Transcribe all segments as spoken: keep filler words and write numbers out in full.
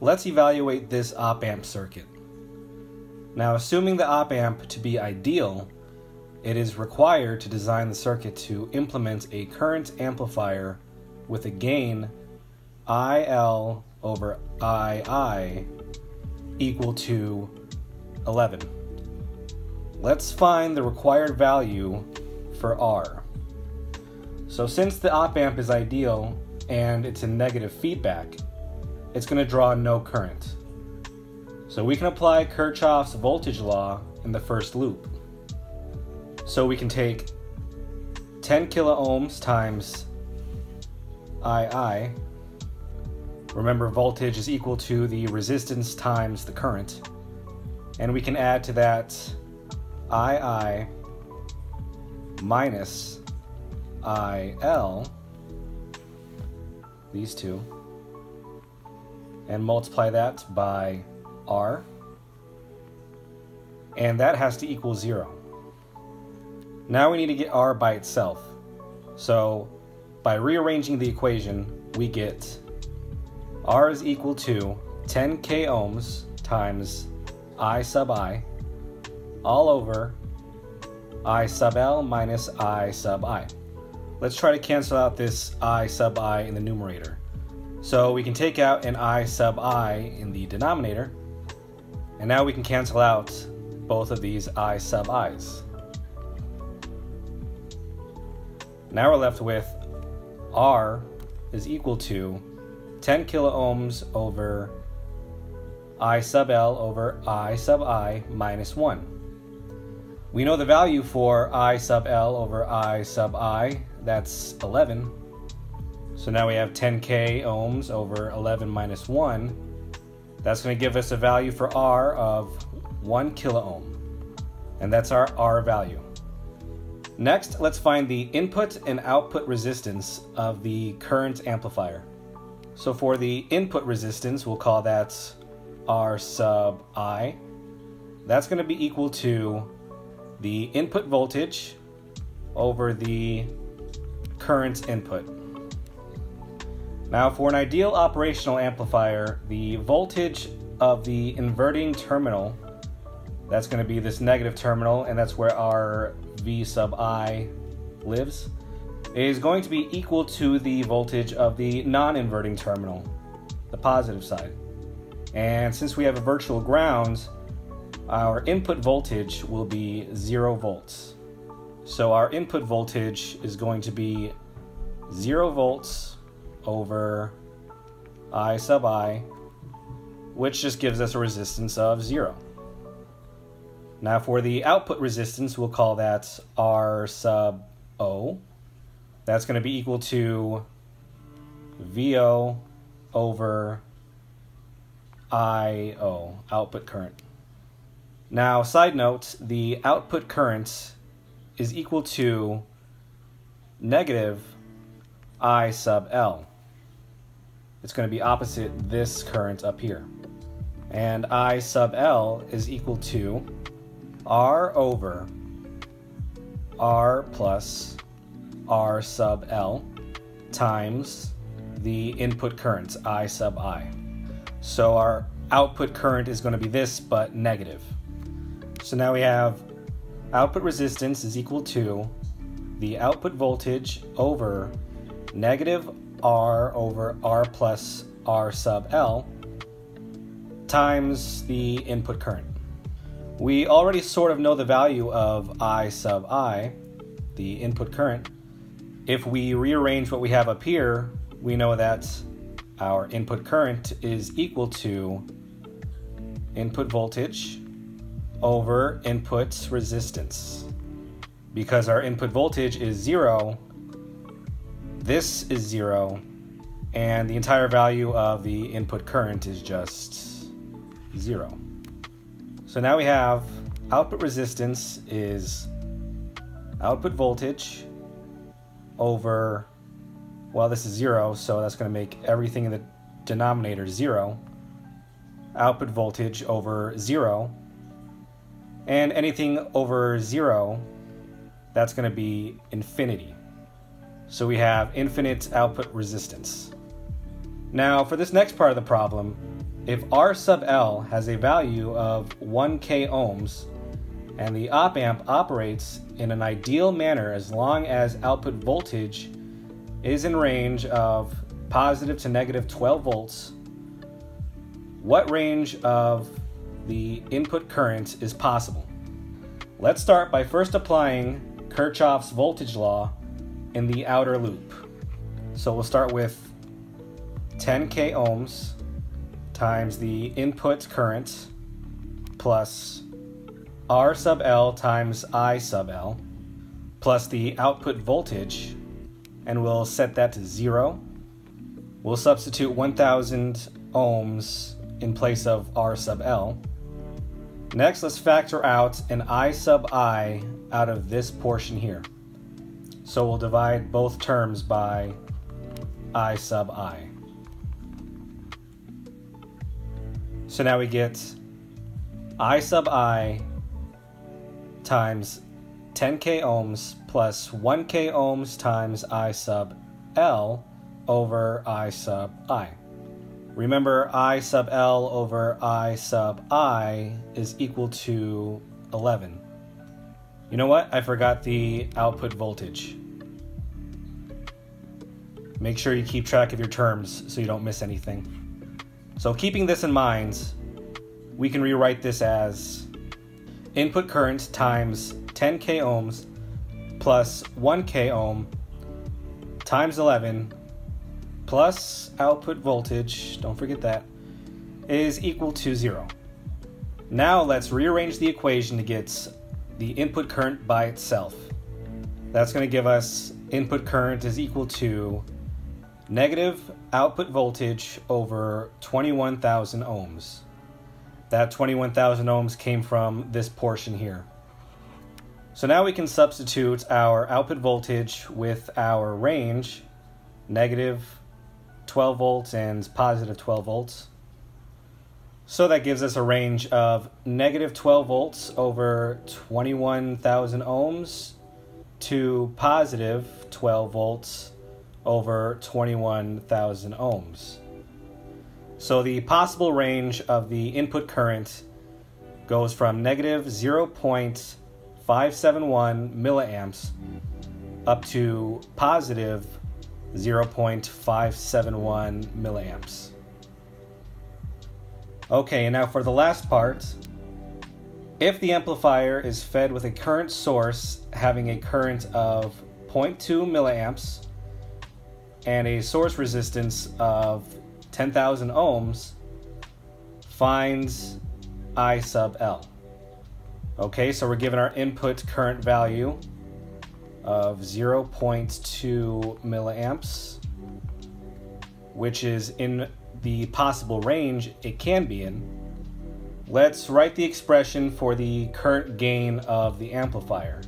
Let's evaluate this op-amp circuit. Now, assuming the op-amp to be ideal, it is required to design the circuit to implement a current amplifier with a gain I L over I I equal to eleven. Let's find the required value for R. So since the op-amp is ideal and it's in negative feedback, it's going to draw no current. So we can apply Kirchhoff's voltage law in the first loop. So we can take ten kilo ohms times I I. Remember, voltage is equal to the resistance times the current. And we can add to that I I minus I L, these two, and multiply that by R, and that has to equal zero. Now we need to get R by itself. So by rearranging the equation, we get R is equal to ten k ohms times I sub I all over I sub L minus I sub I. Let's try to cancel out this I sub I in the numerator. So we can take out an I sub I in the denominator, and now we can cancel out both of these I sub i's. Now we're left with R is equal to ten kilo ohms over I sub L over I sub I minus one. We know the value for I sub L over I sub I, that's eleven. So now we have ten k ohms over eleven minus one. That's going to give us a value for R of one kilo ohm. And that's our R value. Next, let's find the input and output resistance of the current amplifier. So for the input resistance, we'll call that R sub I. That's going to be equal to the input voltage over the current input. Now, for an ideal operational amplifier, the voltage of the inverting terminal, that's going to be this negative terminal, and that's where our V sub I lives, is going to be equal to the voltage of the non-inverting terminal, the positive side. And since we have a virtual ground, our input voltage will be zero volts. So our input voltage is going to be zero volts over I sub I, which just gives us a resistance of zero. Now for the output resistance, we'll call that R sub O. That's going to be equal to V O over I O, output current. Now, side note, the output current is equal to negative I sub L. It's going to be opposite this current up here. And I sub L is equal to R over R plus R sub L times the input current, I sub I. So our output current is going to be this, but negative. So now we have output resistance is equal to the output voltage over negative R over R plus R sub L times the input current. We already sort of know the value of I sub I, the input current. If we rearrange what we have up here, we know that our input current is equal to input voltage over input resistance. Because our input voltage is zero, this is zero, and the entire value of the input current is just zero. So now we have output resistance is output voltage over, well, this is zero, so that's going to make everything in the denominator zero. Output voltage over zero. And anything over zero, that's going to be infinity. So we have infinite output resistance. Now, for this next part of the problem, If R sub L has a value of one K ohms and the op amp operates in an ideal manner as long as output voltage is in range of positive to negative twelve volts, what range of the input current is possible? Let's start by first applying Kirchhoff's voltage law in the outer loop. So we'll start with ten K ohms times the input current plus R sub L times I sub L plus the output voltage, and we'll set that to zero. We'll substitute one thousand ohms in place of R sub L. Next, let's factor out an I sub I out of this portion here. So we'll divide both terms by I sub I. So now we get I sub I times ten K ohms plus one K ohms times I sub L over I sub I. Remember, I sub L over I sub I is equal to eleven. You know what? I forgot the output voltage. Make sure you keep track of your terms so you don't miss anything. So keeping this in mind, we can rewrite this as input current times ten K ohms plus one K ohm times eleven plus output voltage, don't forget that, is equal to zero. Now let's rearrange the equation to get the input current by itself. That's going to give us input current is equal to negative output voltage over twenty-one thousand ohms. That twenty-one thousand ohms came from this portion here. So now we can substitute our output voltage with our range, negative twelve volts and positive twelve volts. So that gives us a range of negative twelve volts over twenty-one thousand ohms to positive twelve volts over twenty-one thousand ohms. So the possible range of the input current goes from negative zero point five seven one milliamps up to positive zero point five seven one milliamps. Okay, and now for the last part. If the amplifier is fed with a current source having a current of zero point two milliamps and a source resistance of ten thousand ohms, find I sub L. Okay, so we're given our input current value of zero point two milliamps, which is in the possible range it can be in. Let's write the expression for the current gain of the amplifier.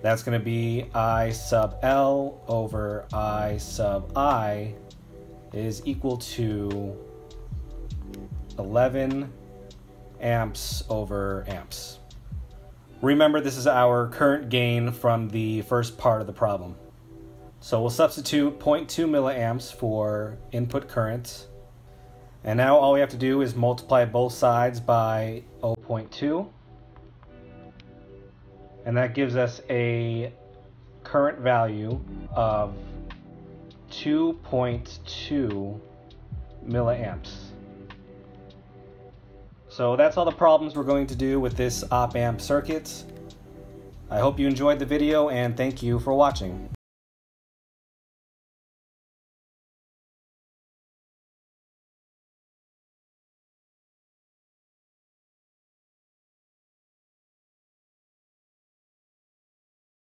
That's going to be I sub L over I sub I is equal to eleven amps over amps. Remember, this is our current gain from the first part of the problem. So we'll substitute zero point two milliamps for input current. And now all we have to do is multiply both sides by zero point two. And that gives us a current value of two point two milliamps. So that's all the problems we're going to do with this op amp circuit. I hope you enjoyed the video, and thank you for watching.